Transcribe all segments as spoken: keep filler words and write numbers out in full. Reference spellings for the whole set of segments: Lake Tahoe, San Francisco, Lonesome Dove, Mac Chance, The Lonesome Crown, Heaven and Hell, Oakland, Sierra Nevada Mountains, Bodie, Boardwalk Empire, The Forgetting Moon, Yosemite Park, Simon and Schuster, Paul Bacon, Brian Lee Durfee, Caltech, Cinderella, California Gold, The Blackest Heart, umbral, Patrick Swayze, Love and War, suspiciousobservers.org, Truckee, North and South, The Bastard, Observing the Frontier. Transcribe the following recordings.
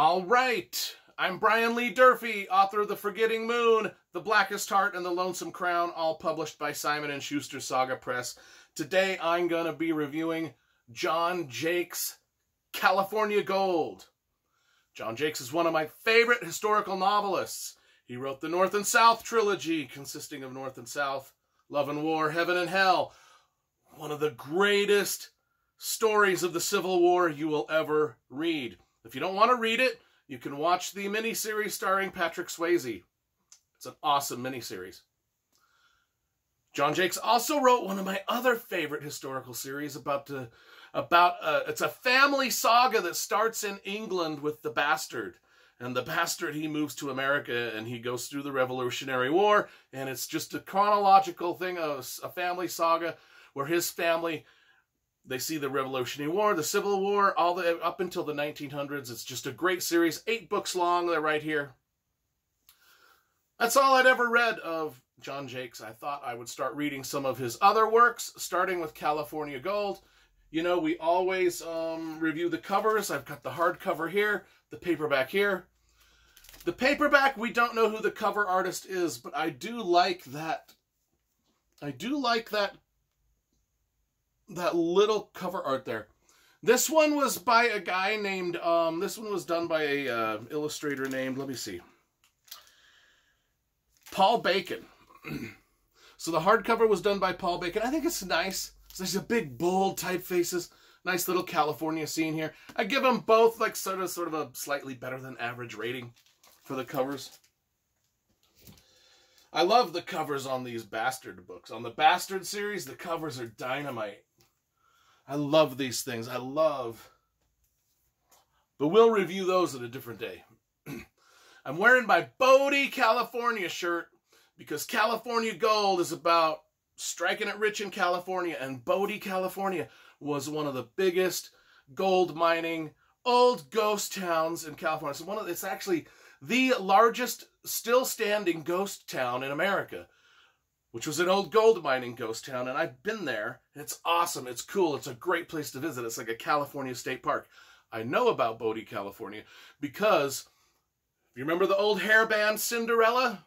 All right, I'm Brian Lee Durfee, author of The Forgetting Moon, The Blackest Heart, and The Lonesome Crown, all published by Simon and Schuster Saga Press. Today I'm going to be reviewing John Jakes' California Gold. John Jakes is one of my favorite historical novelists. He wrote the North and South trilogy, consisting of North and South, Love and War, Heaven and Hell. One of the greatest stories of the Civil War you will ever read. If you don't want to read it, you can watch the miniseries starring Patrick Swayze. It's an awesome miniseries. John Jakes also wrote one of my other favorite historical series about the, about uh, it's a family saga that starts in England with The Bastard. And The Bastard, he moves to America, and he goes through the Revolutionary War, and it's just a chronological thing, a, a family saga where his family, they see the Revolutionary War, the Civil War, all the up until the nineteen hundreds. It's just a great series, eight books long. They're right here. That's all I'd ever read of John Jakes. I thought I would start reading some of his other works, starting with California Gold. You know, we always um, review the covers. I've got the hardcover here, the paperback here. The paperback, we don't know who the cover artist is, but I do like that. I do like that, that little cover art there. This one was by a guy named, um, this one was done by a uh, illustrator named, let me see, Paul Bacon. So the hardcover was done by Paul Bacon. I think it's nice. So there's a big, bold typefaces. Nice little California scene here. I give them both like sort of, sort of a slightly better than average rating for the covers. I love the covers on these Bastard books. On the Bastard series, the covers are dynamite. I love these things. I love. But we'll review those at a different day. I'm wearing my Bodie, California shirt because California Gold is about striking it rich in California, and Bodie, California was one of the biggest gold mining old ghost towns in California. So one of it's actually the largest still standing ghost town in America, which was an old gold mining ghost town, and I've been there, and it's awesome. It's cool. It's a great place to visit. It's like a California state park. I know about Bodie, California because you remember the old hair band Cinderella?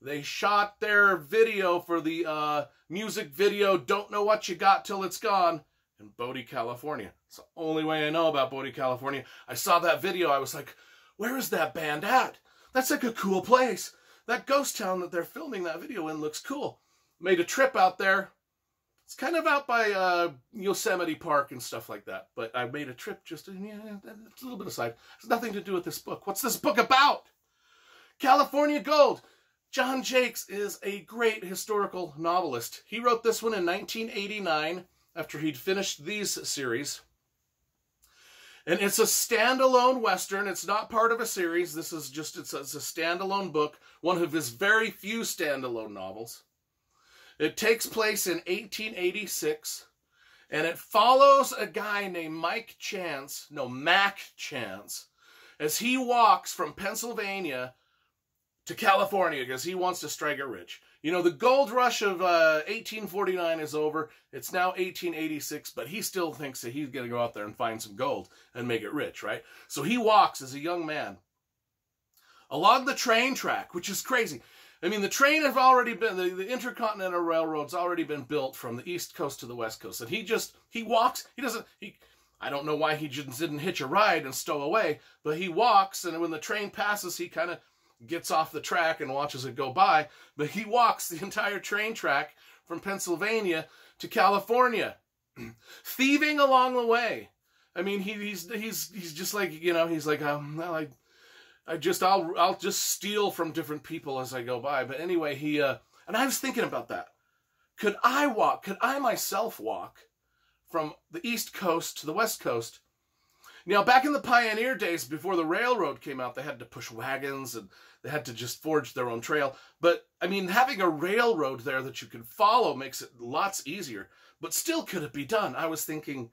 They shot their video for the uh, music video, Don't Know What You Got Till It's Gone, in Bodie, California. It's the only way I know about Bodie, California. I saw that video. I was like, where is that band at? That's like a cool place. That ghost town that they're filming that video in looks cool. Made a trip out there. It's kind of out by uh, Yosemite Park and stuff like that. But I made a trip just, yeah, it's a little bit aside. It's nothing to do with this book. What's this book about? California Gold. John Jakes is a great historical novelist. He wrote this one in nineteen eighty-nine after he'd finished these series. And it's a standalone Western. It's not part of a series. This is just, it's a, it's a standalone book, one of his very few standalone novels. It takes place in eighteen eighty-six, and it follows a guy named Mike Chance, no, Mac Chance, as he walks from Pennsylvania to California because he wants to strike it rich. You know, the gold rush of uh, eighteen forty-nine is over. It's now eighteen eighty-six, but he still thinks that he's going to go out there and find some gold and make it rich, right? So he walks as a young man along the train track, which is crazy. I mean, the train has already been, the, the Intercontinental Railroad's already been built from the East Coast to the West Coast. And he just, he walks, he doesn't, he, I don't know why he just didn't hitch a ride and stow away, but he walks, and when the train passes, he kind of gets off the track and watches it go by, but he walks the entire train track from Pennsylvania to California, thieving along the way. I mean, he, he's he's he's just like, you know, he's like, um, well, I, I just I'll I'll just steal from different people as I go by. But anyway, he uh, and I was thinking about that. Could I walk? Could I myself walk from the East Coast to the West Coast? Now, back in the pioneer days, before the railroad came out, they had to push wagons and they had to just forge their own trail. But, I mean, having a railroad there that you can follow makes it lots easier. But still, could it be done? I was thinking,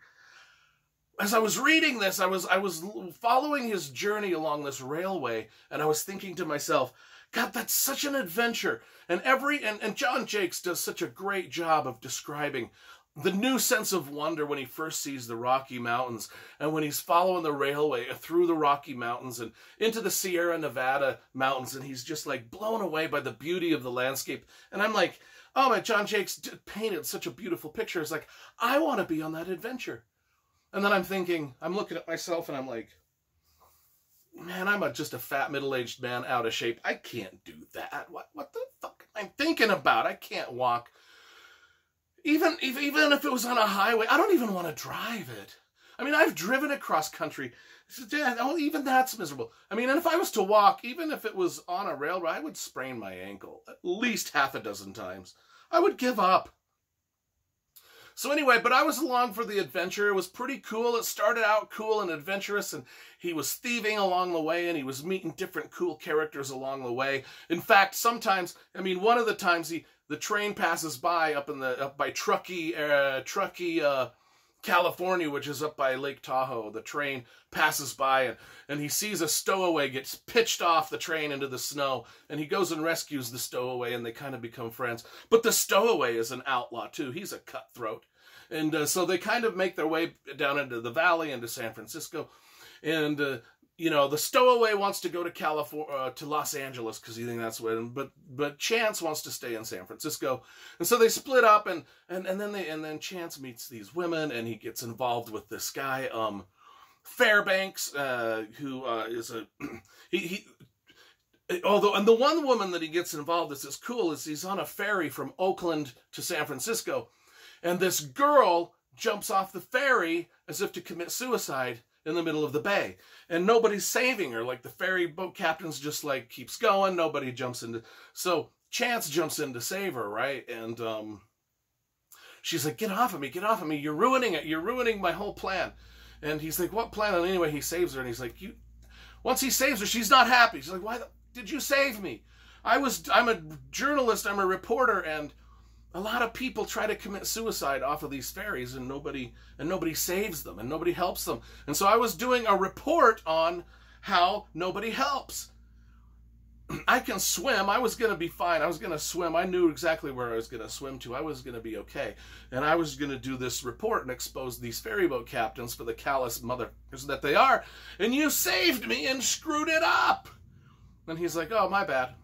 as I was reading this, I was, I was following his journey along this railway, and I was thinking to myself, God, that's such an adventure. And every and, and John Jakes does such a great job of describing The new sense of wonder when he first sees the Rocky Mountains and when he's following the railway through the Rocky Mountains and into the Sierra Nevada Mountains, and he's just like blown away by the beauty of the landscape. And I'm like, oh my, John Jakes painted such a beautiful picture. It's like, I want to be on that adventure. And then I'm thinking, I'm looking at myself and I'm like, man, I'm a, just a fat middle-aged man out of shape. I can't do that. What, what the fuck am I thinking about? I can't walk. Even if, even if it was on a highway, I don't even want to drive it. I mean, I've driven across country. Even that's miserable. I mean, and if I was to walk, even if it was on a railroad, I would sprain my ankle at least half a dozen times. I would give up. So anyway, but I was along for the adventure. It was pretty cool. It started out cool and adventurous, and he was thieving along the way, and he was meeting different cool characters along the way. In fact, sometimes, I mean, one of the times he... the train passes by up in the up by Truckee, uh, Truckee, uh, California, which is up by Lake Tahoe. The train passes by, and and he sees a stowaway gets pitched off the train into the snow, and he goes and rescues the stowaway, and they kind of become friends. But the stowaway is an outlaw too; he's a cutthroat, and uh, so they kind of make their way down into the valley, into San Francisco, and. Uh, You know, the stowaway wants to go to California, uh, to Los Angeles, because he thinks that's when. But but Chance wants to stay in San Francisco, and so they split up, and and and then they and then Chance meets these women, and he gets involved with this guy, um, Fairbanks, uh, who uh, is a he he. Although, and the one woman that he gets involved with is cool. Is he's on a ferry from Oakland to San Francisco, and this girl jumps off the ferry as if to commit suicide in the middle of the bay, and nobody's saving her. Like, the ferry boat captain's just like keeps going, nobody jumps into, so Chance jumps in to save her, right? And um she's like, get off of me, get off of me, you're ruining it, you're ruining my whole plan. And he's like, what plan? And anyway, he saves her, and he's like, you, once he saves her, she's not happy. She's like, why the, did you save me? I was, I'm a journalist, I'm a reporter, and a lot of people try to commit suicide off of these ferries, and nobody and nobody saves them, and nobody helps them. And so I was doing a report on how nobody helps. I can swim. I was going to be fine. I was going to swim. I knew exactly where I was going to swim to. I was going to be okay. And I was going to do this report and expose these ferryboat captains for the callous motherfuckers that they are. And you saved me and screwed it up. And he's like, oh, my bad.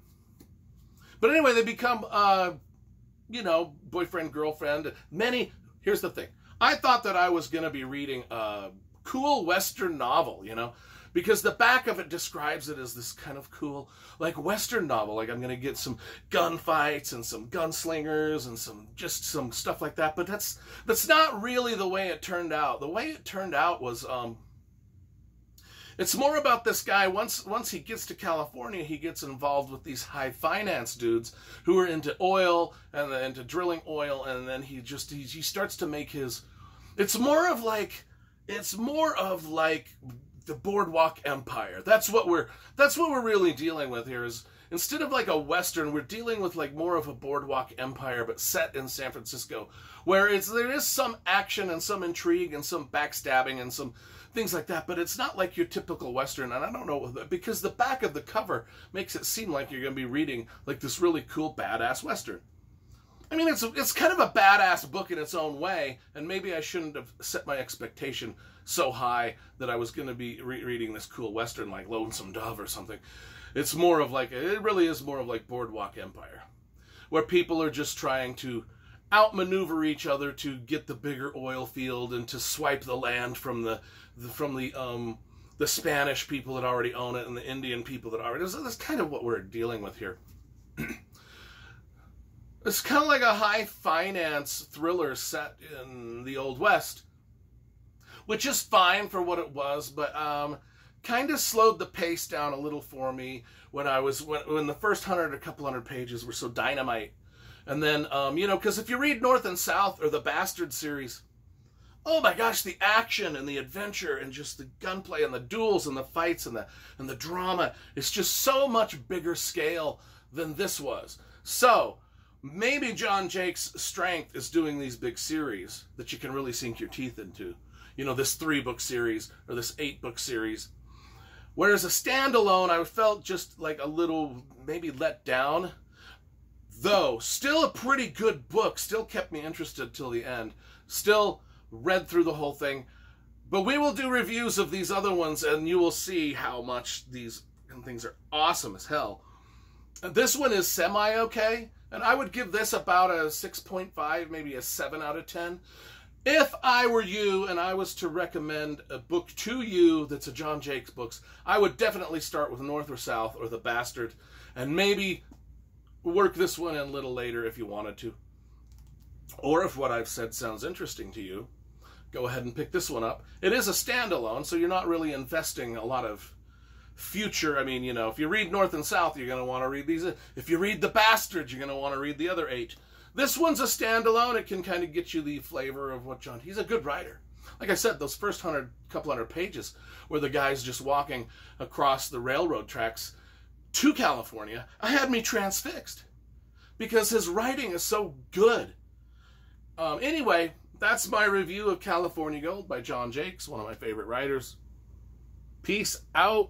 But anyway, they become... Uh, you know, boyfriend, girlfriend, many, here's the thing. I thought that I was going to be reading a cool Western novel, you know, because the back of it describes it as this kind of cool, like, Western novel. Like, I'm going to get some gunfights and some gunslingers and some, just some stuff like that. But that's, that's not really the way it turned out. The way it turned out was, um, it's more about this guy. Once once he gets to California, he gets involved with these high finance dudes who are into oil and into drilling oil, and then he just he, he starts to make his. It's more of like, it's more of like the Boardwalk Empire. That's what we're that's what we're really dealing with here. Is instead of like a Western, we're dealing with like more of a Boardwalk Empire, but set in San Francisco, where it's there is some action and some intrigue and some backstabbing and some. Things like that, but it's not like your typical Western, and I don't know, because the back of the cover makes it seem like you're going to be reading like this really cool badass Western. I mean, it's it's kind of a badass book in its own way, and maybe I shouldn't have set my expectation so high that I was going to be re reading this cool Western like Lonesome Dove or something. It's more of like, it really is more of like Boardwalk Empire, where people are just trying to outmaneuver each other to get the bigger oil field and to swipe the land from the, the from the um the Spanish people that already own it and the Indian people that already. That's kind of what we're dealing with here. It's kind of like a high finance thriller set in the Old West, which is fine for what it was, but um, kind of slowed the pace down a little for me when I was when when the first hundred or couple hundred pages were so dynamite. And then, um, you know, because if you read North and South or The Bastard series, oh my gosh, the action and the adventure and just the gunplay and the duels and the fights and the and the drama is just so much bigger scale than this was. So maybe John Jakes' strength is doing these big series that you can really sink your teeth into. You know, this three-book series or this eight-book series. Whereas a standalone, I felt just like a little maybe let down. Though, still a pretty good book, still kept me interested till the end. Still, read through the whole thing. But we will do reviews of these other ones, and you will see how much these things are awesome as hell. This one is semi-okay, and I would give this about a six point five, maybe a seven out of ten. If I were you and I was to recommend a book to you that's a John Jakes books, I would definitely start with North or South or The Bastard, and maybe work this one in a little later if you wanted to. Or if what I've said sounds interesting to you, go ahead and pick this one up. It is a standalone, so you're not really investing a lot of future. I mean, you know, if you read North and South, you're going to want to read these. If you read The Bastard, you're going to want to read the other eight. This one's a standalone. It can kind of get you the flavor of what John... He's a good writer. Like I said, those first hundred, couple hundred pages where the guy's just walking across the railroad tracks to California, I had me transfixed because his writing is so good. Um, anyway, that's my review of California Gold by John Jakes, one of my favorite writers. Peace out.